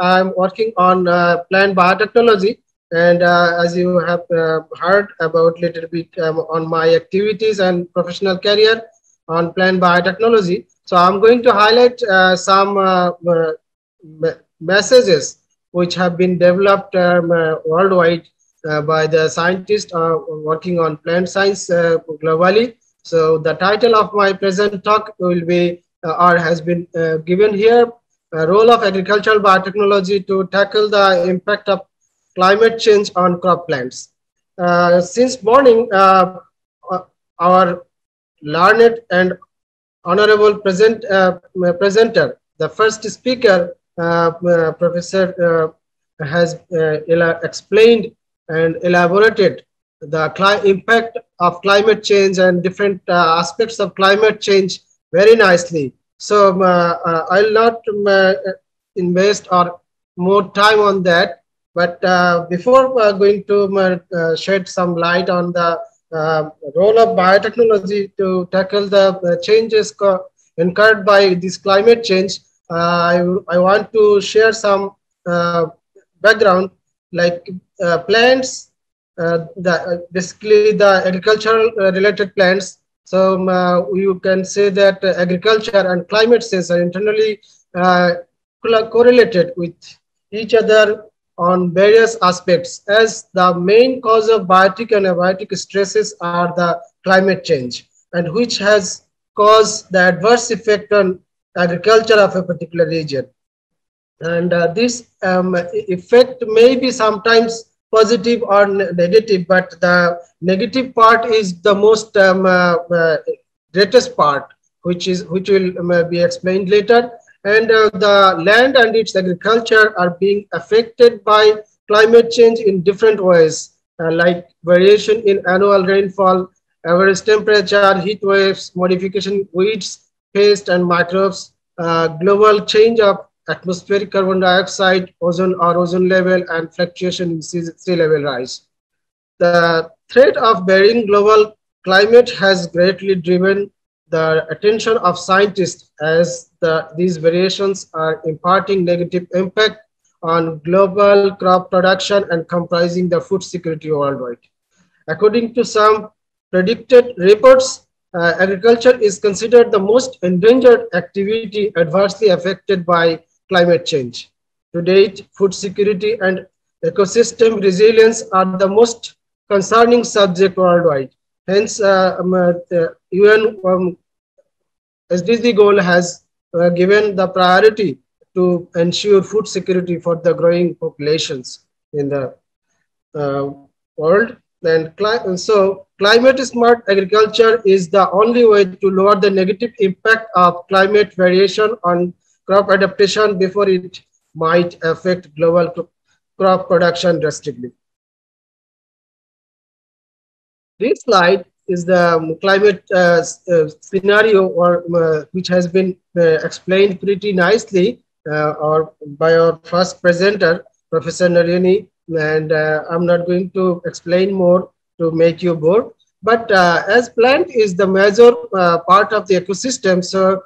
I'm working on plant biotechnology, and as you have heard about little bit on my activities and professional career on plant biotechnology. So I'm going to highlight some messages which have been developed worldwide by the scientists working on plant science globally. So the title of my present talk will be, or has been given here, role of agricultural biotechnology to tackle the impact of climate change on crop plants. Since morning, our learned and honorable presenter, the first speaker, Professor has explained and elaborated the impact of climate change and different aspects of climate change very nicely. So I'll not invest or more time on that, but before going to shed some light on the role of biotechnology to tackle the changes incurred by this climate change, I want to share some background, like plants, basically the agricultural related plants. So you can say that agriculture and climate change are internally correlated with each other on various aspects, as the main cause of biotic and abiotic stresses are the climate change, and which has caused the adverse effect on agriculture of a particular region. And this effect may be sometimes positive or negative, but the negative part is the most greatest part, which will be explained later. And the land and its agriculture are being affected by climate change in different ways, like variation in annual rainfall, average temperature, heat waves, modification weeds, pests and microbes, global change of atmospheric carbon dioxide, ozone or ozone level, and fluctuation in sea level rise. The threat of varying global climate has greatly driven the attention of scientists, as these variations are imparting negative impact on global crop production and comprising the food security worldwide. According to some predicted reports, agriculture is considered the most endangered activity adversely affected by climate change. To date, food security and ecosystem resilience are the most concerning subject worldwide. Hence, the UN SDG goal has given the priority to ensure food security for the growing populations in the world. And so, climate smart agriculture is the only way to lower the negative impact of climate variation on crop adaptation before it might affect global crop production drastically. This slide is the climate scenario, or which has been explained pretty nicely by our first presenter, Professor Narendra, and I'm not going to explain more to make you bored. But as plant is the major part of the ecosystem, so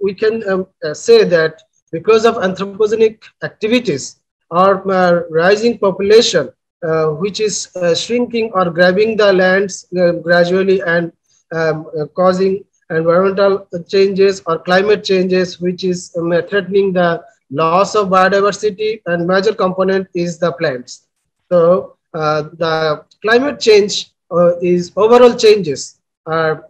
we can say that because of anthropogenic activities or rising population, which is shrinking or grabbing the lands gradually and causing environmental changes or climate changes, which is threatening the loss of biodiversity, and major component is the plants. So the climate change is overall changes are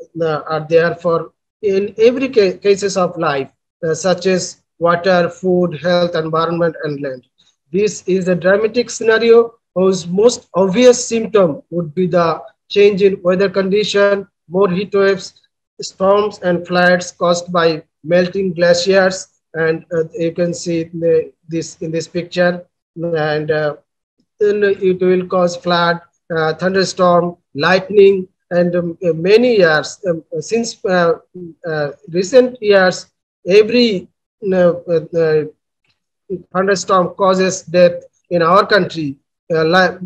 there for in every cases of life, such as water, food, health, environment, and land. This is a dramatic scenario whose most obvious symptom would be the change in weather condition, more heat waves, storms, and floods caused by melting glaciers. And you can see this in this picture. And it will cause flood, thunderstorm, lightning, and many years since recent years, every thunderstorm causes death in our country,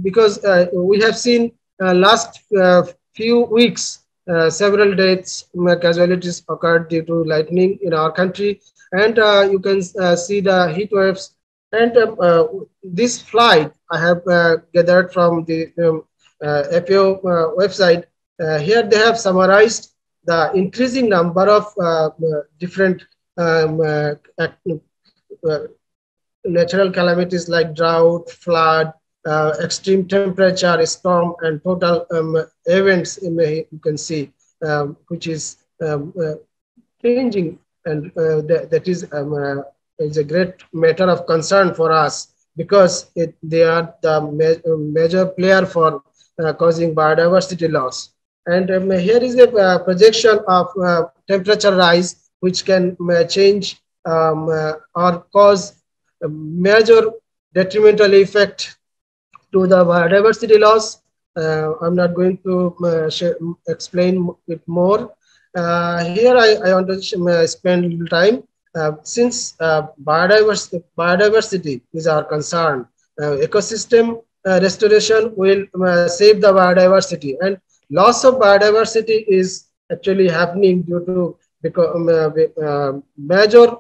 because we have seen last few weeks several deaths, casualties occurred due to lightning in our country. and you can see the heat waves. And this slide I have gathered from the APO website. Here they have summarized the increasing number of different natural calamities like drought, flood, extreme temperature, storm, and total events in the, you can see, which is changing, and that is a great matter of concern for us, because they are the major player for causing biodiversity loss. And here is a projection of temperature rise, which can change or cause a major detrimental effect to the biodiversity loss. I'm not going to explain it more. Here I want to spend a little time. Since biodiversity is our concern, ecosystem restoration will save the biodiversity, and loss of biodiversity is actually happening due to major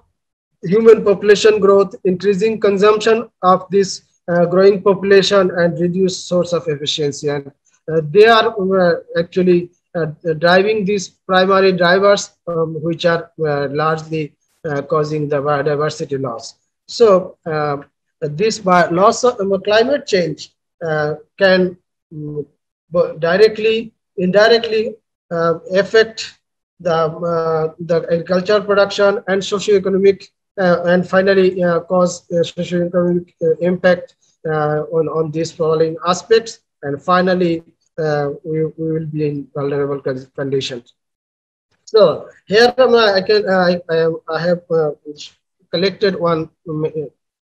human population growth, increasing consumption of this growing population, and reduced source of efficiency. And they are actually driving these primary drivers, which are largely causing the biodiversity loss. So this loss of climate change can directly, indirectly affect the agricultural production and socioeconomic, and finally cause socioeconomic impact on these following aspects. And finally, we will be in vulnerable conditions. So here I have collected one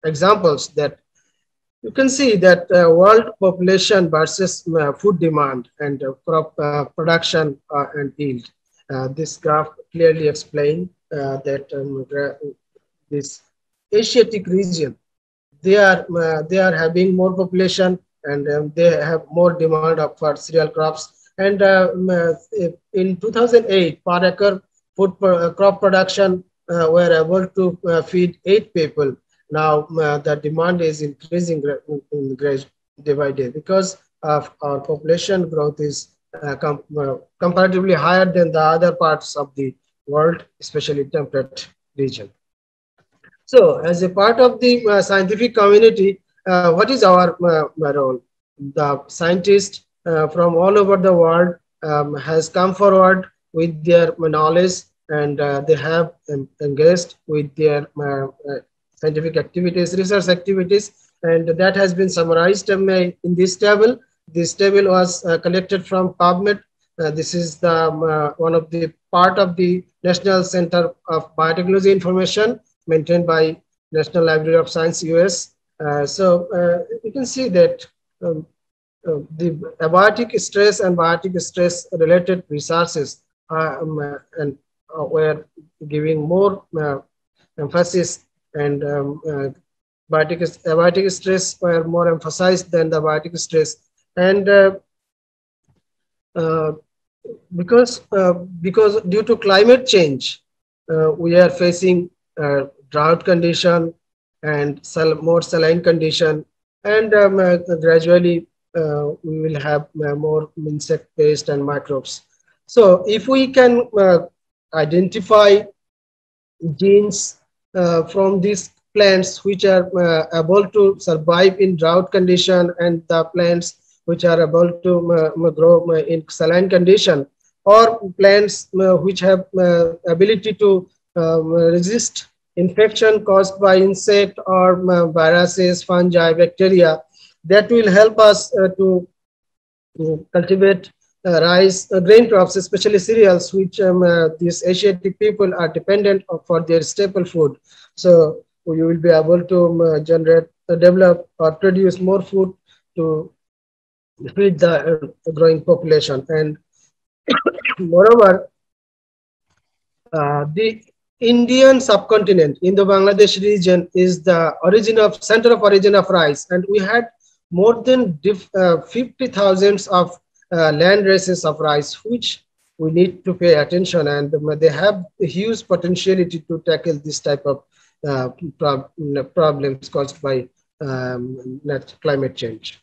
examples that you can see that world population versus food demand and crop production and yield. This graph clearly explains that this Asiatic region, they are having more population, and they have more demand for cereal crops. And in 2008, per acre food crop production were able to feed 8 people. Now the demand is increasing day by day, because of our population growth is comparatively higher than the other parts of the world, especially temperate region. So as a part of the scientific community, what is our role? The scientists from all over the world has come forward with their knowledge, and they have engaged with their scientific activities, research activities, and that has been summarized in this table. This table was collected from PubMed. This is the one of the part of the National Center of Biotechnology Information, maintained by National Library of Science, US. So you can see that the abiotic stress and biotic stress related resources were giving more emphasis, and abiotic stress were more emphasized than the biotic stress. And because due to climate change, we are facing drought condition and more saline condition, and gradually we will have more insect pest and microbes. So if we can identify genes from these plants which are able to survive in drought condition, and the plants which are able to grow in saline condition, or plants which have ability to resist infection caused by insect or viruses, fungi, bacteria, that will help us to cultivate rice, grain crops, especially cereals, which these Asiatic people are dependent on for their staple food. So we will be able to generate, develop, or produce more food to feed the growing population. And moreover, the Indian subcontinent in the Bangladesh region is the origin of center of origin of rice, and we had more than 50,000 of land races of rice, which we need to pay attention, and they have a huge potentiality to tackle this type of problems caused by climate change.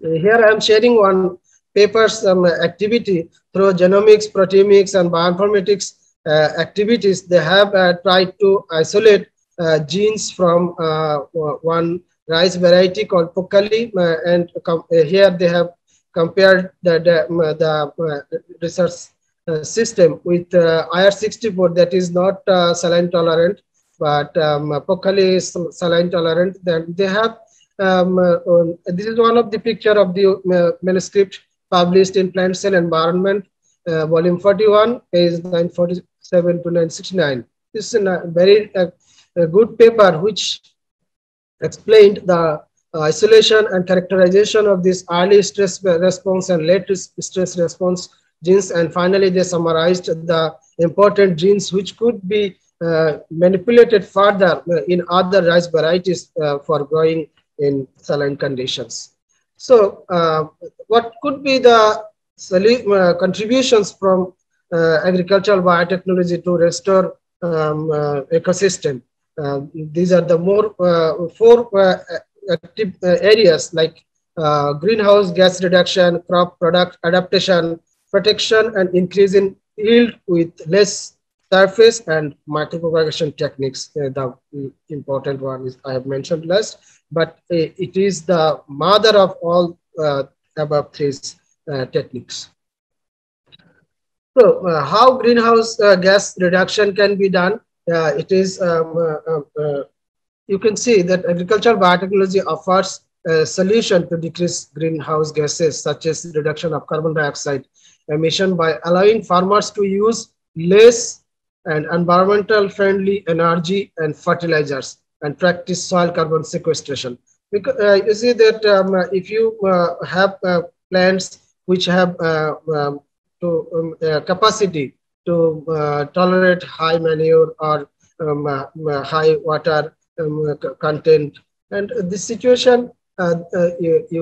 Here I am sharing one paper's activity through genomics, proteomics, and bioinformatics activities. They have tried to isolate genes from one rice variety called Pokkali, and here they have compared the research system with IR64, that is not saline tolerant, but Pokkali is saline tolerant. Then they have this is one of the picture of the manuscript published in Plant Cell Environment, volume 41, page 947 to 969. This is a very good paper which explained the isolation and characterization of this early stress response and late stress response genes, and finally they summarized the important genes which could be manipulated further in other rice varieties for growing in saline conditions. So what could be the contributions from agricultural biotechnology to restore ecosystem? These are the more four active areas like greenhouse gas reduction, crop product adaptation, protection, and increase in yield with less surface, and micropropagation techniques. The important one is I have mentioned last, but it is the mother of all above three techniques. So how greenhouse gas reduction can be done? It is, you can see that agricultural biotechnology offers a solution to decrease greenhouse gases, such as reduction of carbon dioxide emission by allowing farmers to use less and environmental friendly energy and fertilizers, and practice soil carbon sequestration. Because, you see that if you have plants which have capacity to tolerate high manure or high water content, and this situation if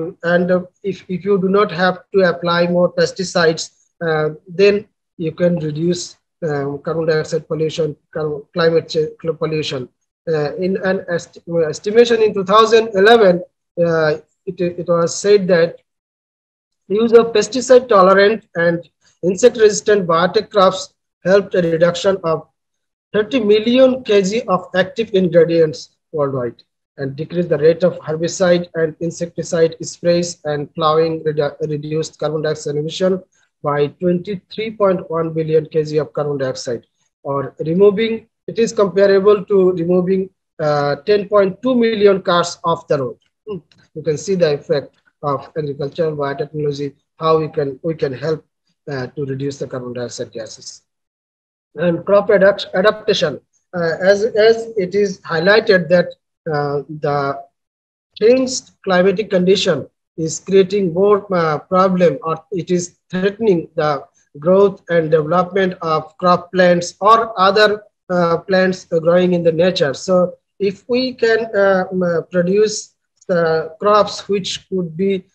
you do not have to apply more pesticides, then you can reduce carbon dioxide pollution, climate change pollution. In an estimation in 2011, it was said that use of pesticide tolerant and insect resistant biotech crops helped a reduction of 30 million kg of active ingredients worldwide, and decreased the rate of herbicide and insecticide sprays, and plowing reduced carbon dioxide emission by 23.1 billion kg of carbon dioxide, or removing, it is comparable to removing 10.2 million cars off the road. You can see the effect of agricultural biotechnology, how we can help to reduce the carbon dioxide gases. And crop adaptation, as it is highlighted that the changed climatic condition is creating more problem, or it is threatening the growth and development of crop plants or other plants growing in the nature. So if we can produce the crops which could be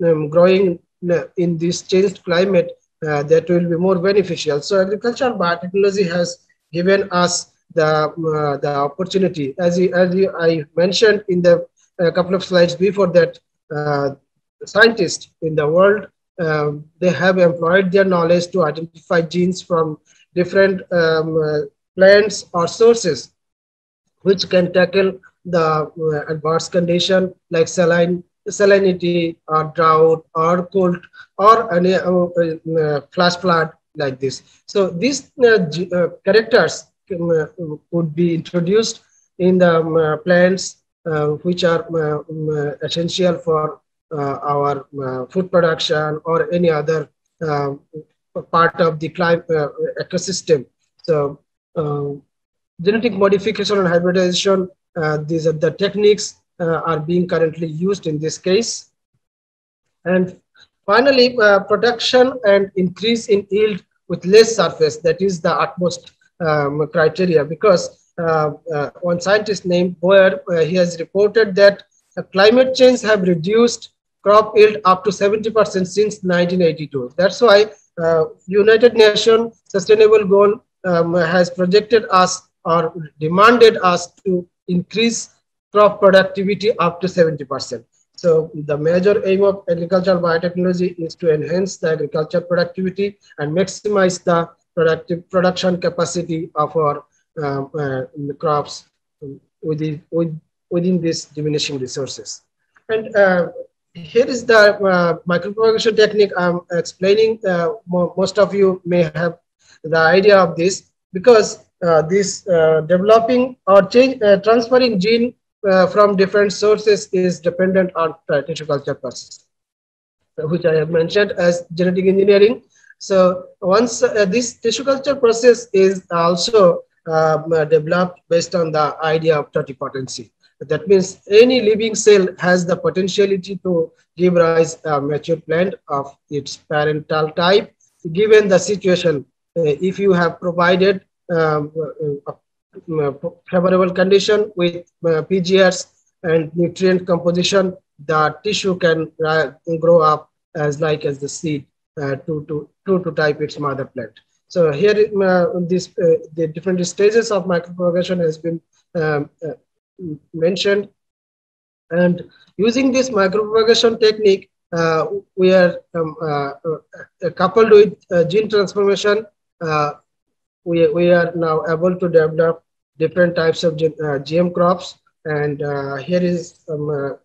growing in this changed climate, that will be more beneficial. So agricultural biotechnology has given us the opportunity, as I mentioned in the couple of slides before, that scientists in the world, they have employed their knowledge to identify genes from different plants or sources which can tackle the adverse condition like salinity or drought or cold or any flash flood like this. So these characters could be introduced in the plants which are essential for our food production or any other part of the ecosystem. So genetic modification and hybridization, these are the techniques are being currently used in this case. And finally, production and increase in yield with less surface, that is the utmost criteria, because one scientist named Boyer, he has reported that climate change have reduced crop yield up to 70% since 1982. That's why United Nations Sustainable Goal has projected us or demanded us to increase crop productivity up to 70%. So the major aim of agricultural biotechnology is to enhance the agricultural productivity and maximize the production capacity of our crops within these diminishing resources. And here is the micropropagation technique I'm explaining. Most of you may have the idea of this, because this developing or transferring gene from different sources is dependent on tissue culture process, which I have mentioned as genetic engineering. So once this tissue culture process is also developed based on the idea of totipotency. That means any living cell has the potentiality to give rise to a mature plant of its parental type, given the situation. If you have provided favorable condition with PGRs and nutrient composition, the tissue can grow up as like as the seed to type its mother plant. So here the different stages of micropropagation has been mentioned, and using this micropropagation technique we are coupled with gene transformation, we are now able to develop different types of GM crops. And here is the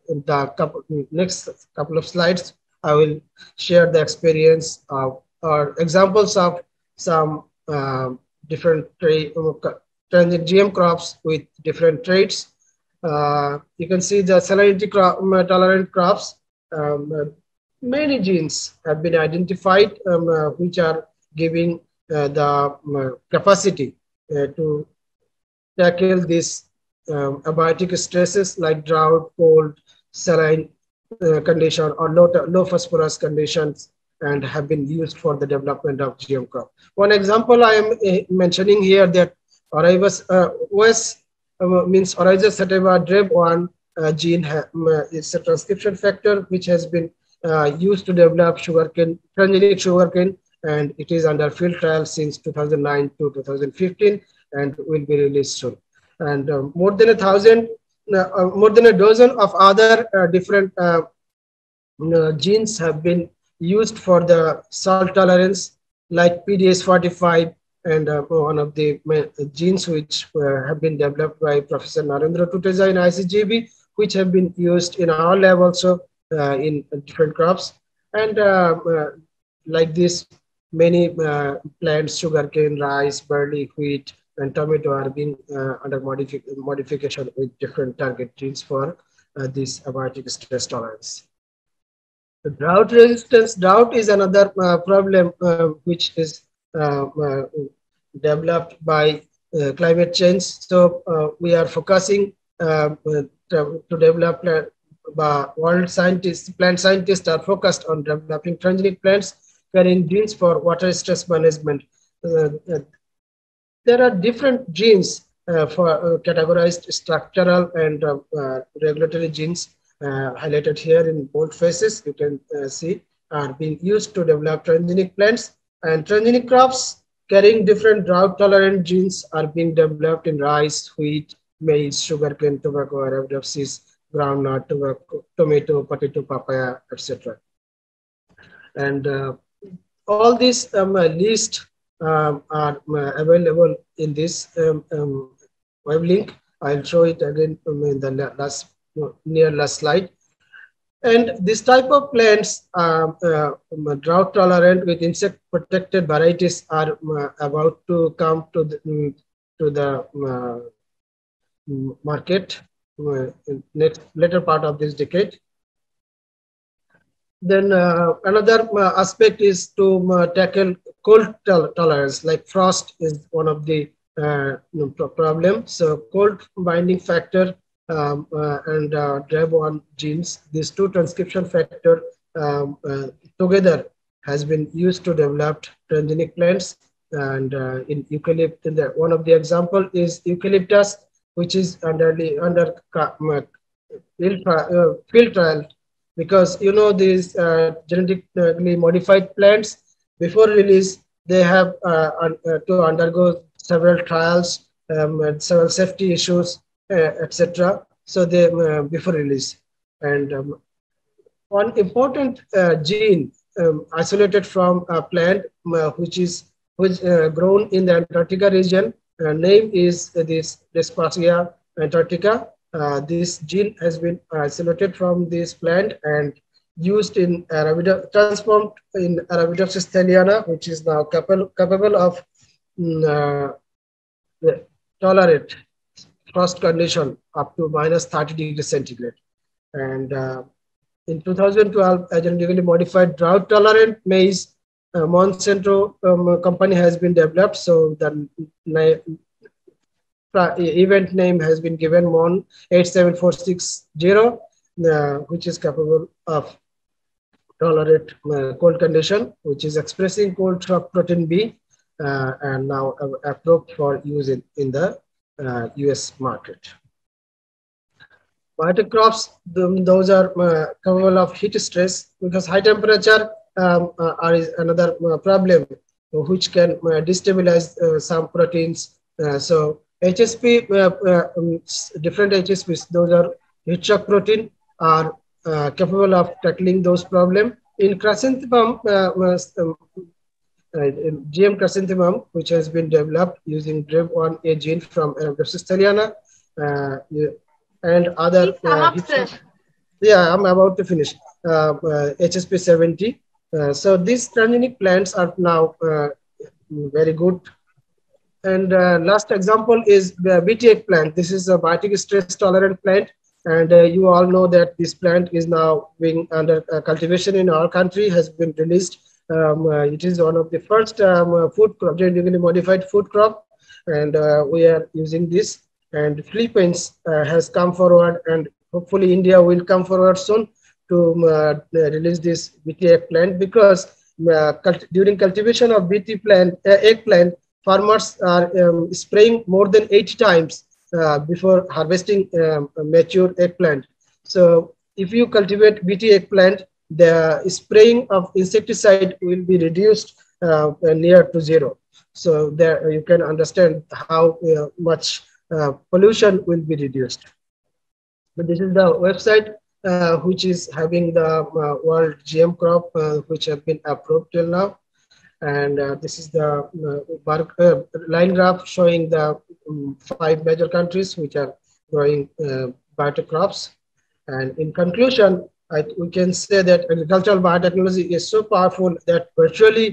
next couple of slides. I will share the experience of or examples of some different GM crops with different traits. You can see the salinity tolerant crops. Many genes have been identified which are giving the capacity to tackle these abiotic stresses like drought, cold, saline condition or low phosphorus conditions, and have been used for the development of GM crop. One example I am mentioning here, that Orivas OS means Oryza sativa DREB1 gene is a transcription factor which has been used to develop sugarcane, transgenic sugarcane, and it is under field trial since 2009 to 2015 and will be released soon. And more than a dozen of other different genes have been used for the salt tolerance, like PDS45, and one of the genes which have been developed by Professor Narendra Tuteja in ICGB, which have been used in our lab also in different crops. And like this, many plants, sugarcane, rice, barley, wheat, and tomato are being under modification with different target genes for this abiotic stress tolerance. The drought resistance. Drought is another problem which is developed by climate change. So we are focusing to develop world scientists, plant scientists are focused on developing transgenic plants carrying genes for water stress management. There are different genes for categorized structural and regulatory genes highlighted here in bold faces. You can see are being used to develop transgenic plants. And transgenic crops carrying different drought-tolerant genes are being developed in rice, wheat, maize, sugarcane, tobacco, Arabidopsis, groundnut, tobacco, tomato, potato, papaya, etc. And all these lists are available in this web link. I'll show it again in the near last slide. And this type of plants are drought tolerant with insect protected varieties are about to come to the market in later part of this decade. Then another aspect is to tackle cold tolerance, like frost is one of the problem. So cold binding factor and DREB1 genes, these two transcription factor together has been used to develop transgenic plants. And in eucalypt, one of the example is eucalyptus, which is under field trial, because you know these genetically modified plants, Before release, they have to undergo several trials, several safety issues, etc. So they before release. And one important gene isolated from a plant which is grown in the Antarctica region. Name is this Deschampsia Antarctica. This gene has been isolated from this plant and used in transformed in Arabidopsis thaliana, which is now capable of tolerate frost condition up to -30°C. And in 2012, a genetically modified drought tolerant maize Monsanto company has been developed. So the event name has been given Mon 87460, which is capable of tolerate cold condition, which is expressing cold shock protein B, and now approved for use in the US market. Biotech crops, those are capable of heat stress, because high temperature is another problem which can destabilize some proteins. So HSP, different HSPs, those are heat shock protein, are capable of tackling those problems. In chrysanthemum, GM chrysanthemum, which has been developed using DREB1 a gene from Arabidopsis thaliana, and other. Yeah, I'm about to finish. HSP70. So these transgenic plants are now very good. And last example is the Bt plant. This is a biotic stress tolerant plant. And you all know that this plant is now being under cultivation in our country, has been released. It is one of the first food crop, genetically modified food crop. And we are using this. And Philippines has come forward, and hopefully India will come forward soon to release this Bt eggplant, because during cultivation of Bt plant, eggplant, farmers are spraying more than 8 times before harvesting mature eggplant. So if you cultivate Bt eggplant, the spraying of insecticide will be reduced near to zero. So there you can understand how much pollution will be reduced. But this is the website which is having the world GM crop which have been approved till now. And this is the line graph showing the 5 major countries which are growing biotech crops. And in conclusion, we can say that agricultural biotechnology is so powerful that virtually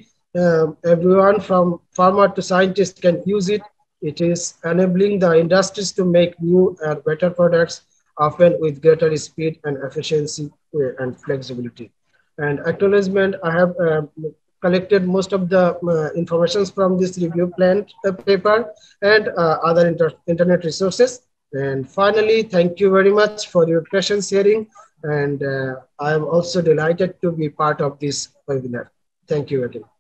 everyone from farmer to scientist can use it. It is enabling the industries to make new and better products, often with greater speed and efficiency and flexibility. And acknowledgement, I have collected most of the informations from this review plant paper and other internet resources. And finally, thank you very much for your questions hearing. And I am also delighted to be part of this webinar. Thank you again.